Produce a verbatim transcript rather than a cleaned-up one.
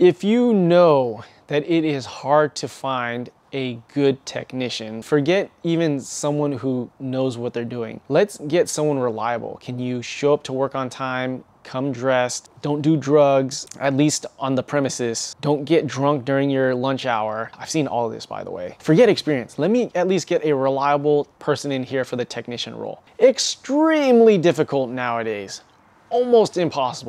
If you know that it is hard to find a good technician, forget even someone who knows what they're doing. Let's get someone reliable. Can you show up to work on time? Come dressed, don't do drugs, at least on the premises. Don't get drunk during your lunch hour. I've seen all of this, by the way. Forget experience. Let me at least get a reliable person in here for the technician role. Extremely difficult nowadays, almost impossible.